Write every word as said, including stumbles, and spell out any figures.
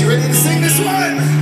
you ready to sing this one?